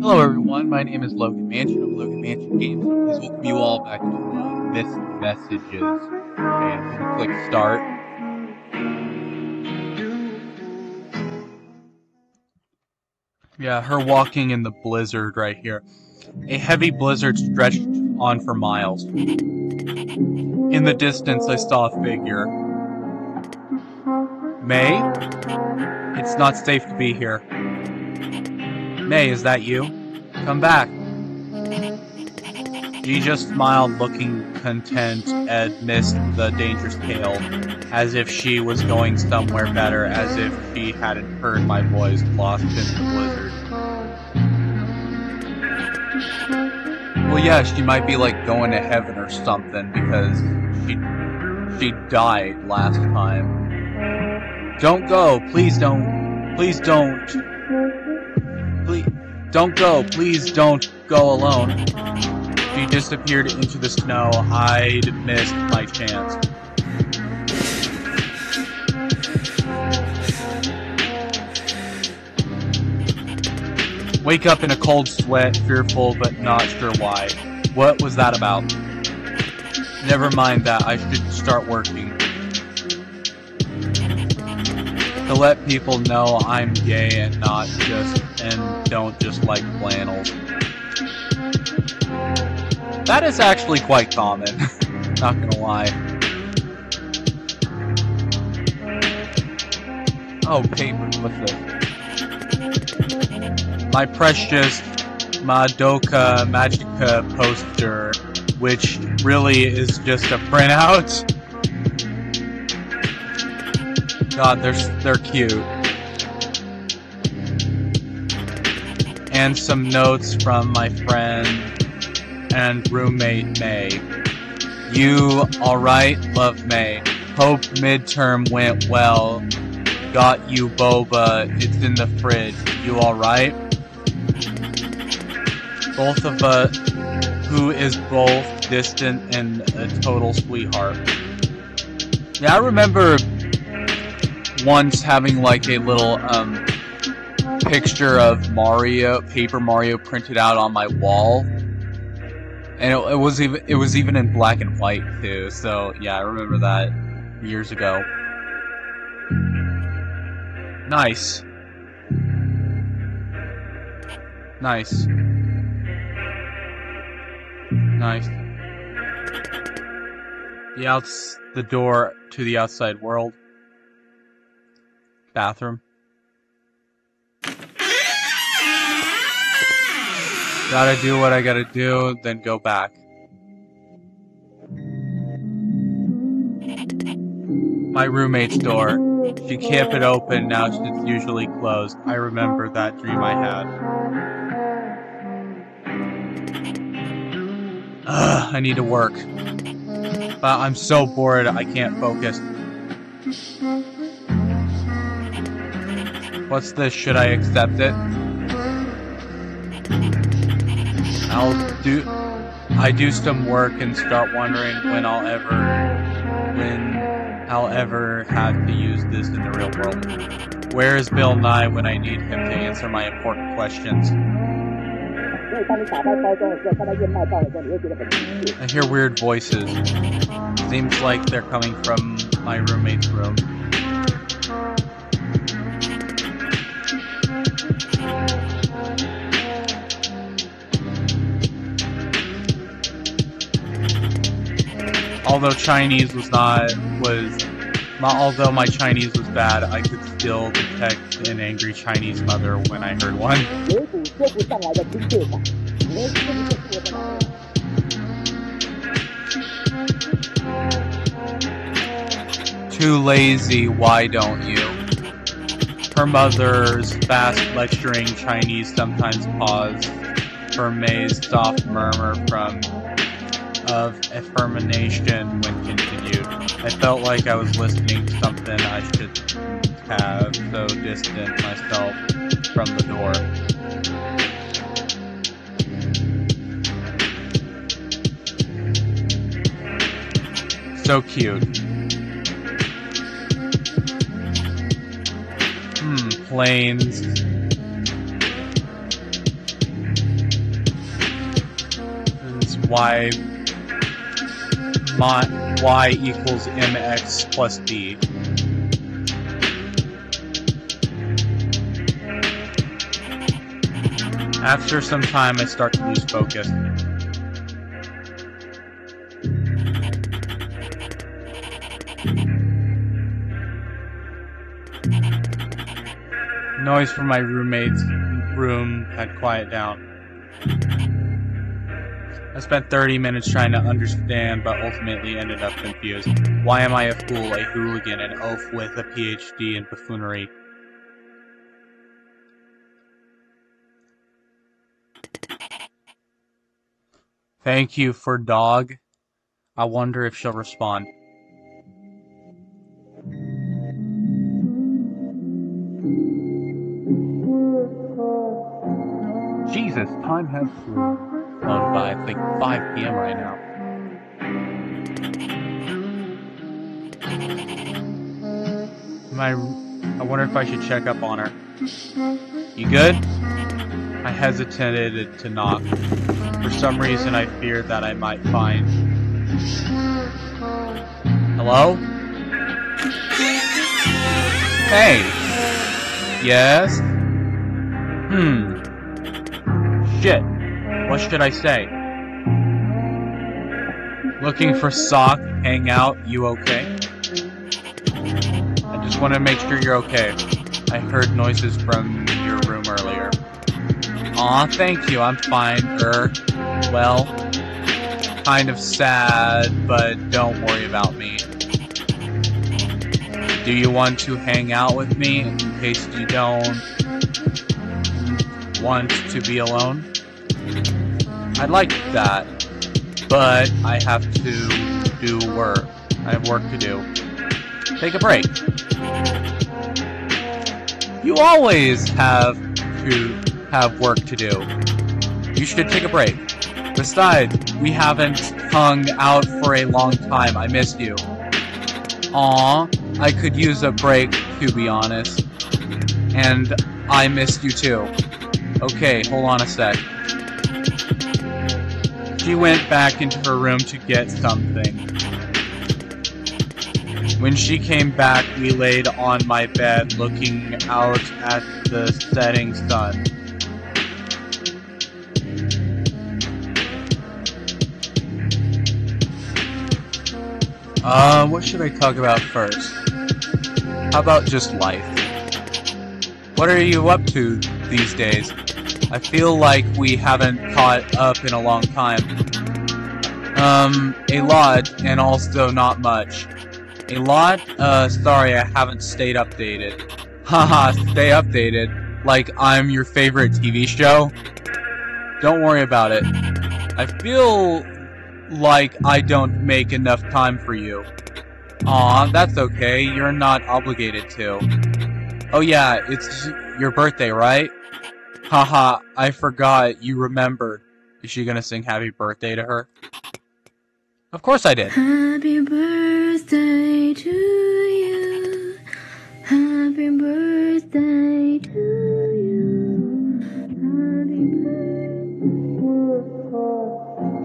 Hello everyone, my name is Logan Mansion of Logan Mansion Games, and please welcome you all back to Missed Messages. And I'm gonna click start. Yeah, her walking in the blizzard right here. A heavy blizzard stretched on for miles. In the distance, I saw a figure. May? It's not safe to be here. May, is that you? Come back. She just smiled, looking content, and missed the dangerous tale, as if she was going somewhere better, as if she hadn't heard my voice lost in the blizzard. Well, yeah, she might be, like, going to heaven or something, because she died last time. Don't go, please don't. Please don't. Don't go, please don't go alone. She disappeared into the snow. I'd missed my chance. Wake up in a cold sweat, fearful but not sure why. What was that about? Never mind that, I should start working. To let people know I'm gay and not just and don't just like flannels. That is actually quite common, not gonna lie. Oh, paper, what's this? My precious Madoka Magica poster, which really is just a printout. God, they're cute. And some notes from my friend and roommate May. You alright? Love, May. Hope midterm went well. Got you boba. It's in the fridge. You alright? Both of us, who is both distant and a total sweetheart. Yeah, I remember once having like a little picture of Mario, Paper Mario, printed out on my wall, and it was even in black and white too. So yeah, I remember that years ago. Nice, nice, nice. The door to the outside world. Bathroom. Gotta do what I gotta do, then go back. My roommate's door. She can't get open now, it's usually closed. I remember that dream I had. Ugh, I need to work. But I'm so bored, I can't focus. What's this? Should I accept it? I do some work and start wondering when I'll ever have to use this in the real world. Where is Bill Nye when I need him to answer my important questions? I hear weird voices. Seems like they're coming from my roommate's room. Although although my Chinese was bad, I could still detect an angry Chinese mother when I heard one. Too lazy, why don't you? Her mother's fast lecturing Chinese sometimes paused for May's soft murmur of affirmation when continued. I felt like I was listening to something I should have, so distant myself from the door. So cute. Planes. y equals mx plus b. After some time, I start to lose focus. Noise from my roommate's room had quieted down. I spent 30 minutes trying to understand, but ultimately ended up confused. Why am I a fool, a hooligan, an elf with a PhD in buffoonery? Thank you for dog. I wonder if she'll respond. Jesus, time has flown by, it's like 5 p.m. right now. I wonder if I should check up on her. You good? I hesitated to knock. For some reason, I feared that I might find... Hello? Hey! Yes? Shit. What should I say? Looking for sock, hang out, you okay? I just want to make sure you're okay. I heard noises from your room earlier. Aw, thank you, I'm fine, well, kind of sad, but don't worry about me. Do you want to hang out with me, in case you don't want to be alone? I'd like that, but I have to do work. I have work to do. Take a break. You always have to... have work to do. You should take a break. Besides, we haven't hung out for a long time. I missed you. Aw, I could use a break, to be honest. And I missed you too. Okay, hold on a sec. She went back into her room to get something. When she came back, we laid on my bed looking out at the setting sun. What should I talk about first? How about just life? What are you up to these days? I feel like we haven't caught up in a long time. A lot, and also not much. A lot? Sorry, I haven't stayed updated. Haha, stay updated? Like I'm your favorite TV show? Don't worry about it. I feel... like I don't make enough time for you. Aw, that's okay, you're not obligated to. Oh yeah, it's your birthday, right? Haha, I forgot, you remembered. Is she gonna sing happy birthday to her? Of course I did. Happy birthday to you. Happy birthday to you. Happy birthday.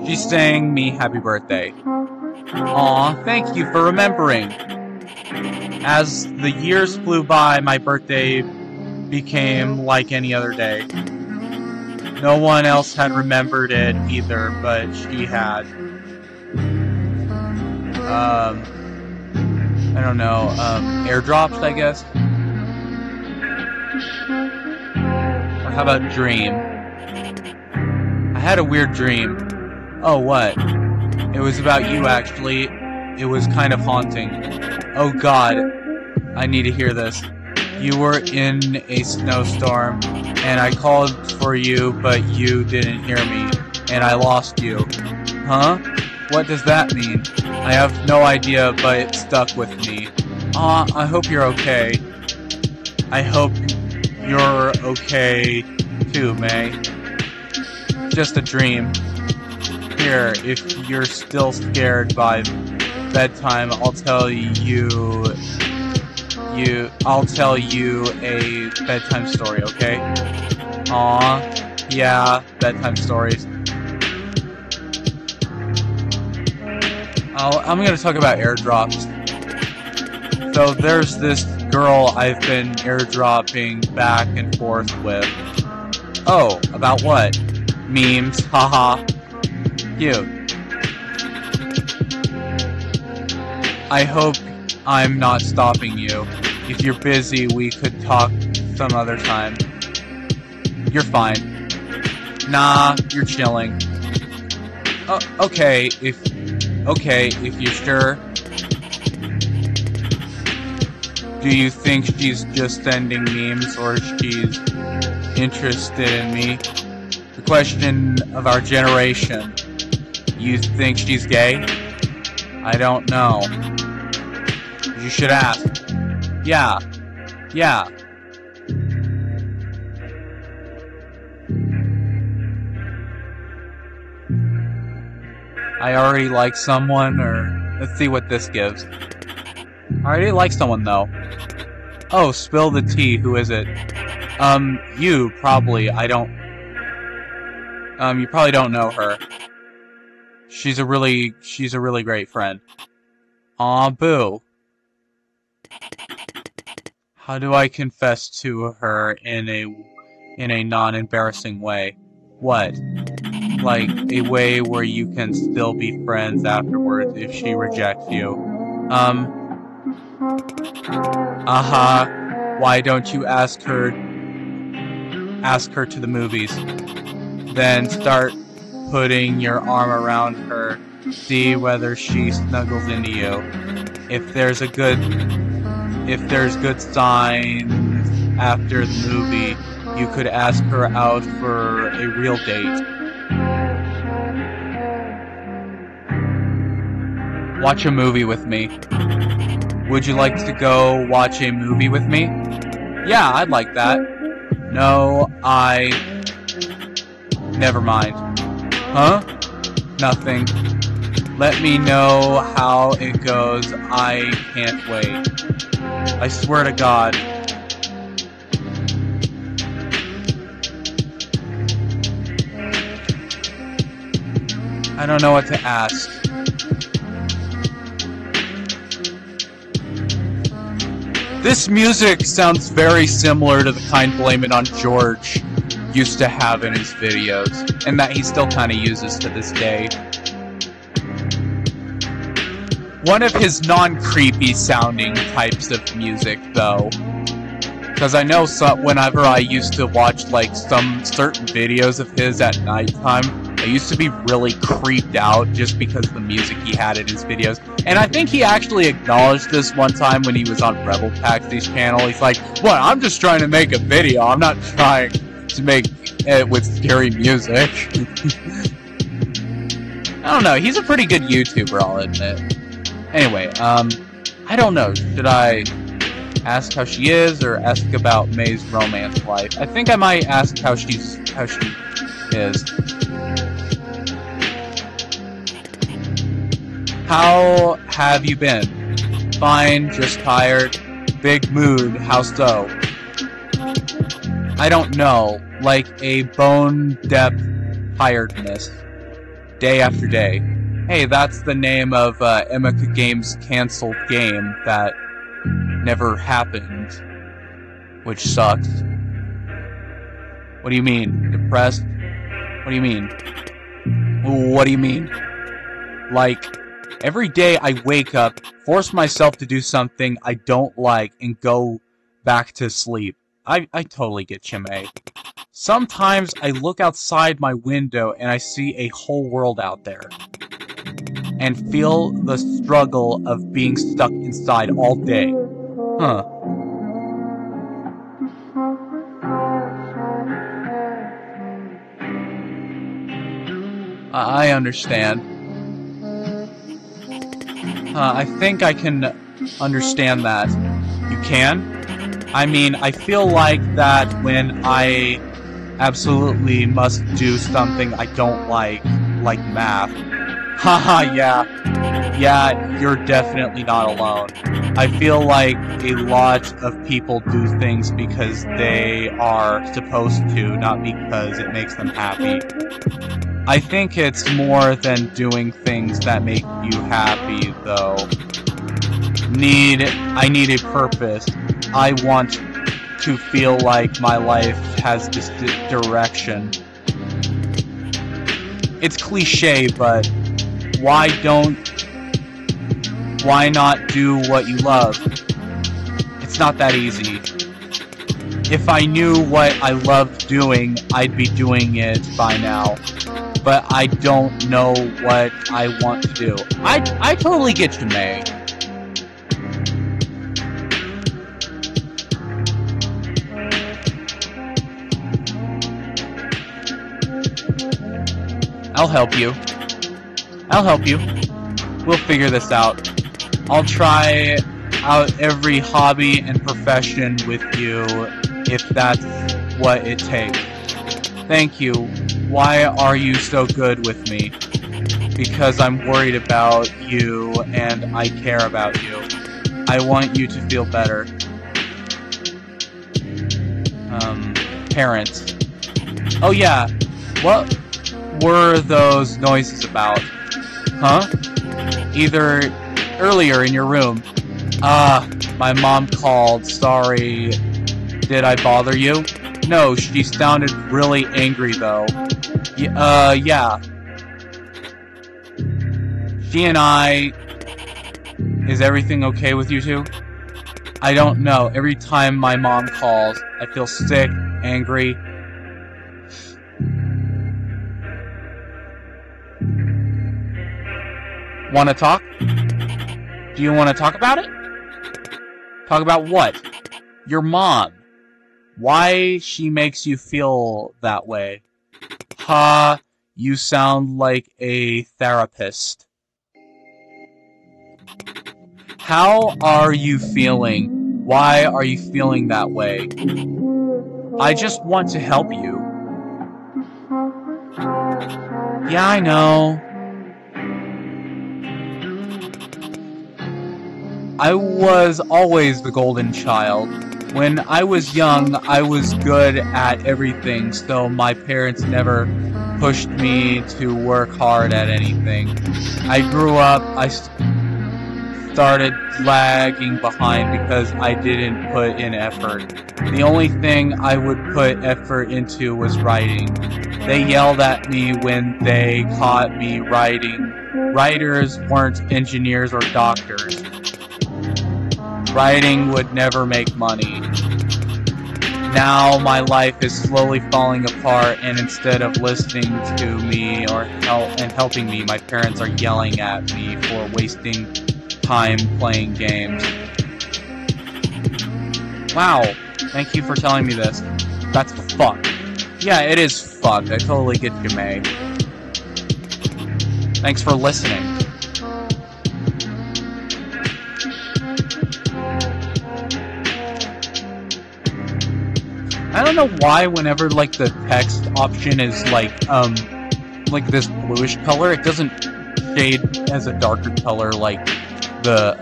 She sang me happy birthday. Aw, thank you for remembering. As the years flew by, my birthday became like any other day. No one else had remembered it either, but she had. I don't know, airdrops, I guess? Or how about dream? I had a weird dream. Oh, what? It was about you, actually. It was kind of haunting. Oh, God. I need to hear this. You were in a snowstorm, and I called for you, but you didn't hear me, and I lost you. Huh? What does that mean? I have no idea, but it stuck with me. Aw, I hope you're okay. I hope you're okay, too, May. Just a dream. Here, if you're still scared by bedtime, I'll tell you a bedtime story, okay? Aw, yeah, bedtime stories. I'm going to talk about airdrops. So there's this girl I've been airdropping back and forth with. Oh, about what? Memes, haha. Cute. I hope I'm not stopping you. If you're busy, we could talk some other time. You're fine. Nah, you're chilling. Oh, okay, if you're sure. Do you think she's just sending memes, or she's interested in me? The question of our generation. You think she's gay? I don't know. You should ask. Yeah. Yeah. I already like someone, or... Let's see what this gives. I already like someone, though. Oh, spill the tea. Who is it? You, probably. I don't... You probably don't know her. She's a really great friend. Aw, boo. How do I confess to her in a non-embarrassing way? What? Like, a way where you can still be friends afterwards if she rejects you. Why don't you ask her to the movies? Then start putting your arm around her, see whether she snuggles into you. If there's good signs after the movie, you could ask her out for a real date. Watch a movie with me. Would you like to go watch a movie with me? Yeah, I'd like that. No, never mind. Huh? Nothing. Let me know how it goes. I can't wait. I swear to God. I don't know what to ask. This music sounds very similar to the kind Blame It On George used to have in his videos, and that he still kind of uses to this day. One of his non-creepy sounding types of music, though. Because I know whenever I used to watch, like, some certain videos of his at nighttime, I used to be really creeped out just because of the music he had in his videos. And I think he actually acknowledged this one time when he was on Rebel Taxi's channel. He's like, "What? I'm just trying to make a video. I'm not trying to make it with scary music." I don't know. He's a pretty good YouTuber, I'll admit. Anyway, I don't know. Should I ask how she is, or ask about May's romance life? I think I might ask how she is. How have you been? Fine, just tired. Big mood, how so? I don't know. Like a bone-depth tiredness. Day after day. Hey, that's the name of Emeka Games' cancelled game that never happened, which sucks. What do you mean? Depressed? What do you mean? What do you mean? Like, every day I wake up, force myself to do something I don't like, and go back to sleep. I totally get Chimay. Sometimes I look outside my window and I see a whole world out there, and feel the struggle of being stuck inside all day. Huh. I understand. I think I can understand that. You can? I mean, I feel like that when I absolutely must do something I don't like math. Haha, yeah. Yeah, you're definitely not alone. I feel like a lot of people do things because they are supposed to, not because it makes them happy. I think it's more than doing things that make you happy, though. I need a purpose. I want to feel like my life has this direction. It's cliche, but why not do what you love? It's not that easy. If I knew what I loved doing, I'd be doing it by now. But I don't know what I want to do. I totally get you, May. I'll help you. We'll figure this out. I'll try out every hobby and profession with you if that's what it takes. Thank you. Why are you so good with me? Because I'm worried about you and I care about you. I want you to feel better. Parents. Oh yeah. What were those noises about? Huh? Either earlier in your room. My mom called. Sorry. Did I bother you? No, she sounded really angry though. Yeah. She and I... Is everything okay with you two? I don't know. Every time my mom calls, I feel sick, angry. Want to talk? Do you want to talk about it? Talk about what? Your mom. Why she makes you feel that way. Ha, you sound like a therapist. How are you feeling? Why are you feeling that way? I just want to help you. Yeah, I know. I was always the golden child. When I was young, I was good at everything, so my parents never pushed me to work hard at anything. I grew up, I started lagging behind because I didn't put in effort. The only thing I would put effort into was writing. They yelled at me when they caught me writing. Writers weren't engineers or doctors. Writing would never make money. Now my life is slowly falling apart, and instead of listening to me or helping me, my parents are yelling at me for wasting time playing games. Wow, thank you for telling me this. That's fucked. Yeah, it is fucked. I totally get you, May. Thanks for listening. I don't know why whenever, like, the text option is, like this bluish color, it doesn't shade as a darker color like the,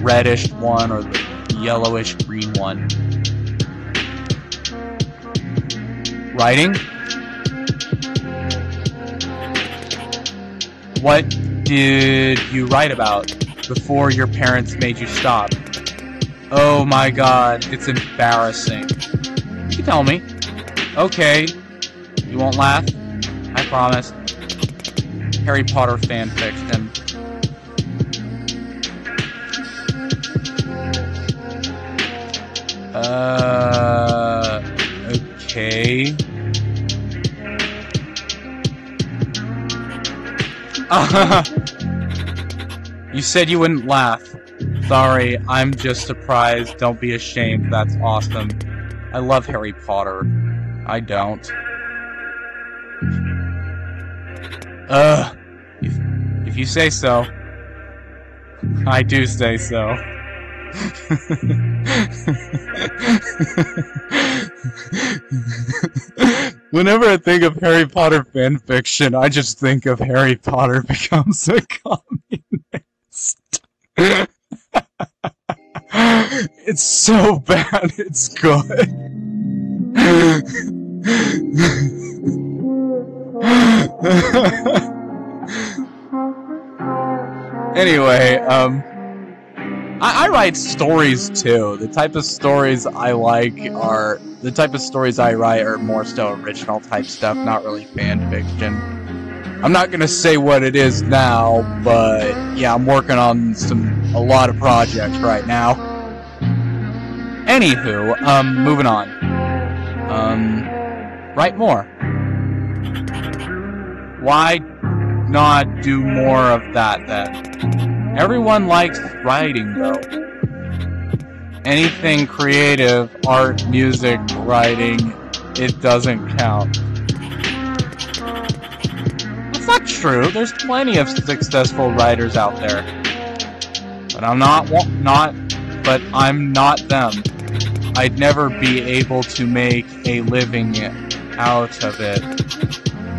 reddish one or the yellowish-green one. Writing? What did you write about before your parents made you stop? Oh my god, it's embarrassing. You can tell me. Okay. You won't laugh? I promise. Harry Potter fanfiction. Okay. You said you wouldn't laugh. Sorry, I'm just surprised. Don't be ashamed. That's awesome. I love Harry Potter. I don't. Ugh. If you say so. I do say so. Whenever I think of Harry Potter fanfiction, I just think of Harry Potter becomes a communist. It's so bad, it's good. Anyway, I write stories too. The type of stories I like are more so original type stuff, not really fan fiction. I'm not gonna say what it is now, but yeah, I'm working on a lot of projects right now. Anywho, moving on. Write more. Why not do more of that then? Everyone likes writing though. Anything creative, art, music, writing, it doesn't count. That's not true. There's plenty of successful writers out there. But I'm not them. I'd never be able to make a living out of it.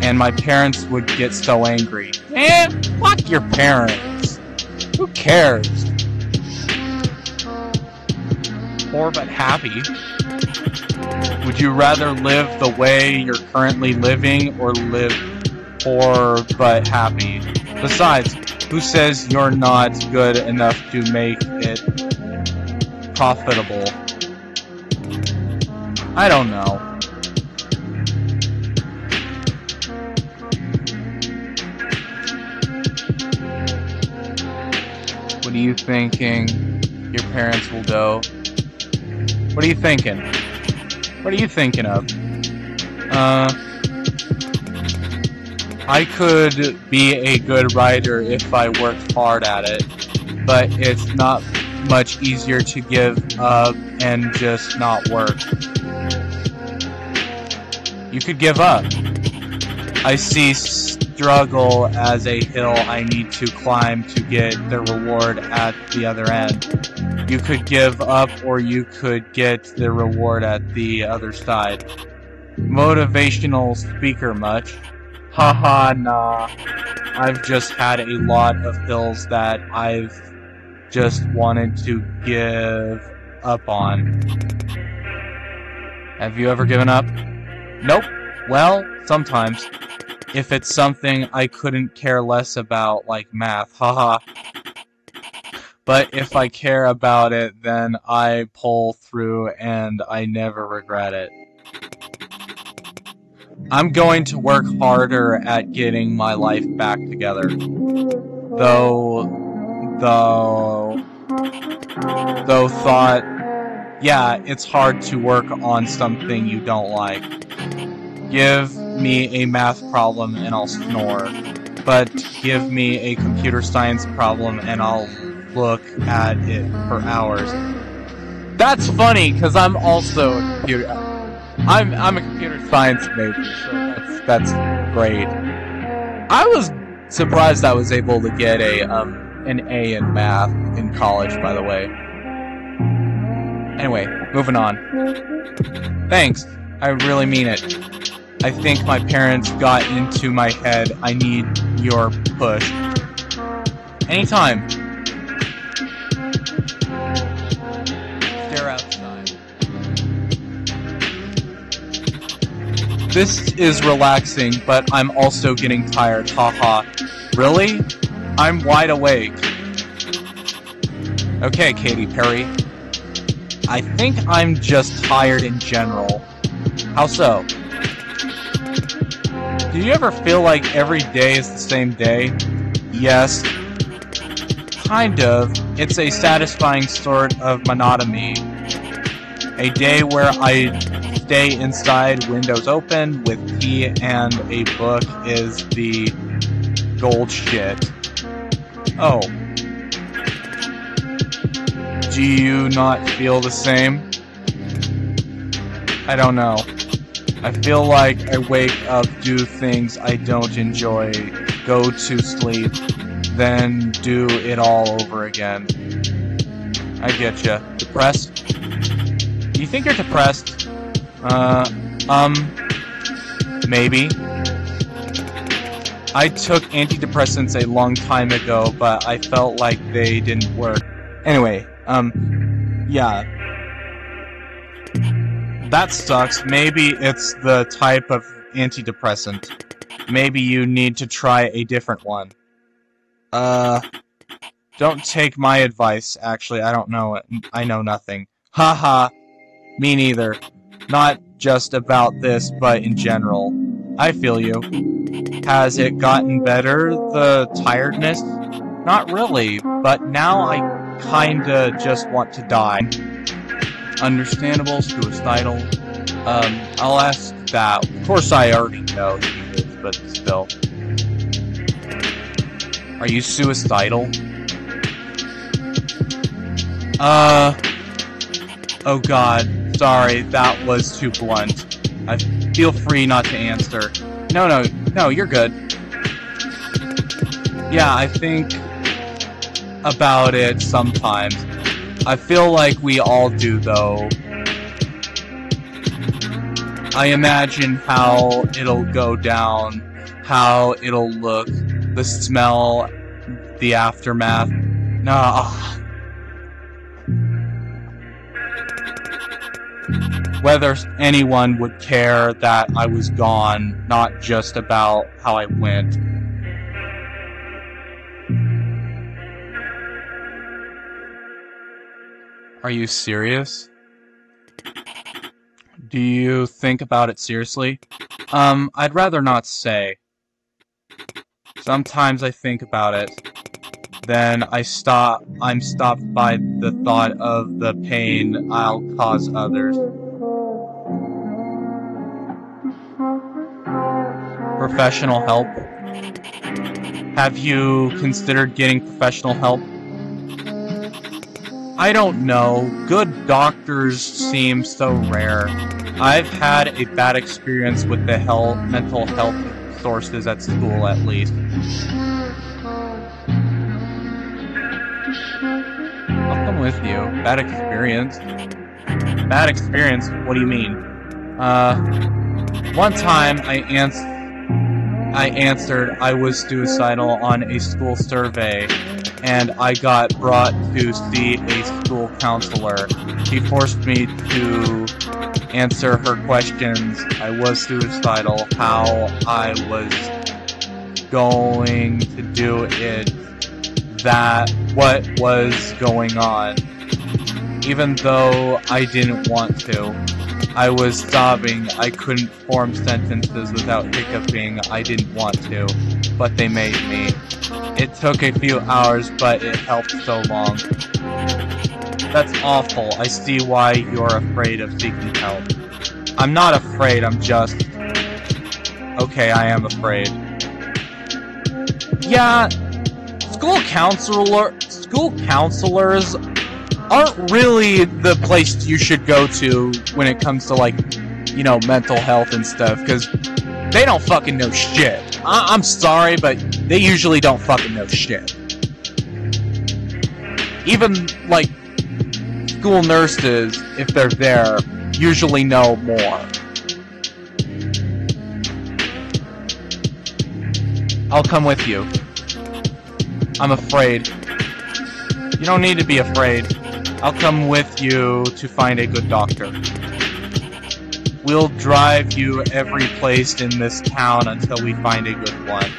And my parents would get so angry. Man, fuck your parents. Who cares? Poor but happy. Would you rather live the way you're currently living or live poor but happy? Besides, who says you're not good enough to make it profitable? I don't know. What are you thinking your parents will go? What are you thinking? What are you thinking of? I could be a good writer if I worked hard at it, but it's not much easier to give up and just not work. You could give up. I see struggle as a hill I need to climb to get the reward at the other end. You could give up or you could get the reward at the other side. Motivational speaker much? Haha, nah. I've just had a lot of hills that I've just wanted to give up on. Have you ever given up? Nope. Well, sometimes. If it's something I couldn't care less about, like math, haha. But if I care about it, then I pull through and I never regret it. I'm going to work harder at getting my life back together. Yeah, it's hard to work on something you don't like. Give me a math problem and I'll snore, but give me a computer science problem and I'll look at it for hours. That's funny because I'm also a computer. I'm a computer science major, so that's great. I was surprised I was able to get an A in math in college, by the way. Anyway, moving on. Thanks. I really mean it. I think my parents got into my head. I need your push. Anytime. Stare outside. This is relaxing, but I'm also getting tired. Haha. Really? I'm wide awake. Okay, Katy Perry. I think I'm just tired in general. How so? Do you ever feel like every day is the same day? Yes. Kind of. It's a satisfying sort of monotony. A day where I stay inside, windows open, with tea and a book is the gold shit. Oh. Do you not feel the same? I don't know. I feel like I wake up, do things I don't enjoy, go to sleep, then do it all over again. I get ya. Depressed? Do you think you're depressed? Maybe. I took antidepressants a long time ago, but I felt like they didn't work. Anyway, yeah. That sucks. Maybe it's the type of antidepressant. Maybe you need to try a different one. Don't take my advice, actually. I don't know it. I know nothing. Haha. Me neither. Not just about this, but in general. I feel you. Has it gotten better, the tiredness? Not really, but now I kinda just want to die. Understandable, suicidal. I'll ask that. Of course I already know who he is, but still. Are you suicidal? Oh god, sorry, that was too blunt. I feel free not to answer. No, you're good. Yeah, I think about it sometimes. I feel like we all do, though. I imagine how it'll go down, how it'll look, the smell, the aftermath. Nah. Whether anyone would care that I was gone, not just about how I went. Are you serious? Do you think about it seriously? I'd rather not say. Sometimes I think about it. Then I'm stopped by the thought of the pain I'll cause others. Professional help? Have you considered getting professional help? I don't know. Good doctors seem so rare. I've had a bad experience with the mental health sources at school, at least. I'll come with you. Bad experience? Bad experience? What do you mean? One time I answered I was suicidal on a school survey, and I got brought to see a school counselor. She forced me to answer her questions. I was suicidal, how I was going to do it, that what was going on. Even though I didn't want to, I was sobbing. I couldn't form sentences without hiccuping. I didn't want to, but they made me. It took a few hours, but it helped so long. That's awful. I see why you're afraid of seeking help. I'm not afraid, I'm just... Okay, I am afraid. Yeah, school counselors aren't really the place you should go to when it comes to, like, you know, mental health and stuff, because they don't fucking know shit. I'm sorry, but they usually don't fucking know shit. Even, like, school nurses, if they're there, usually know more. I'll come with you. I'm afraid. You don't need to be afraid. I'll come with you to find a good doctor. We'll drive you every place in this town until we find a good one.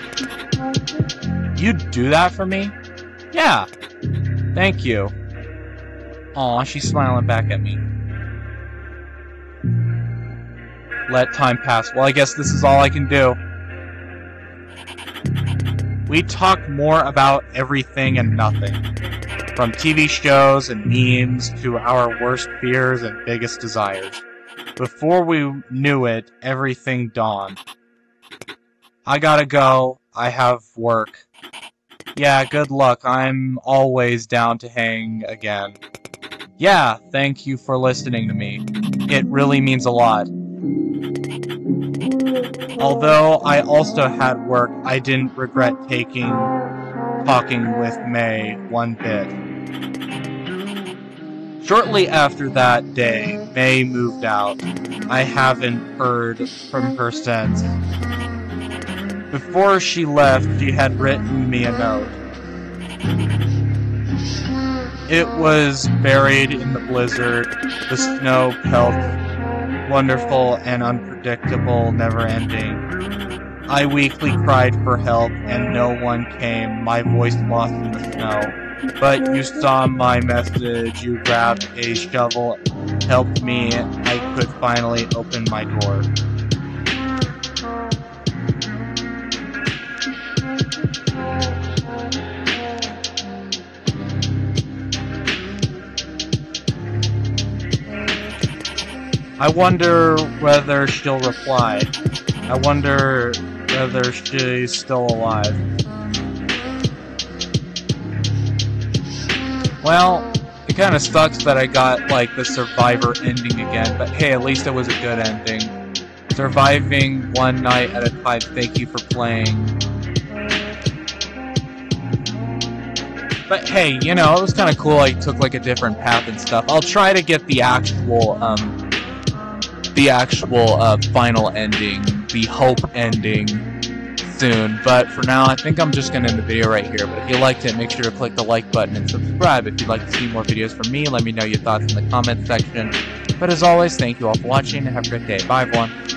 You'd do that for me? Yeah. Thank you. Aw, she's smiling back at me. Let time pass. Well, I guess this is all I can do. We talk more about everything and nothing. From TV shows and memes to our worst fears and biggest desires. Before we knew it, everything dawned. I gotta go. I have work. Yeah, good luck. I'm always down to hang again. Yeah, thank you for listening to me. It really means a lot. Although I also had work, I didn't regret talking with May one bit. Shortly after that day, May moved out. I haven't heard from her since. Before she left, she had written me a note. It was buried in the blizzard, the snow pelt, wonderful and unpredictable, never ending. I weakly cried for help, and no one came, my voice lost in the snow. But you saw my message, you grabbed a shovel, helped me, I could finally open my door. I wonder whether she'll reply. I wonder whether she's still alive. Well, it kind of sucks that I got, like, the Survivor ending again, but hey, at least it was a good ending. Surviving one night at a time, thank you for playing. But hey, you know, it was kind of cool I took, like, a different path and stuff. I'll try to get the actual final ending, the hope ending, soon. But for now, I think I'm just going to end the video right here. But if you liked it, make sure to click the like button and subscribe. If you'd like to see more videos from me, let me know your thoughts in the comments section. But as always, thank you all for watching, and have a great day. Bye, everyone.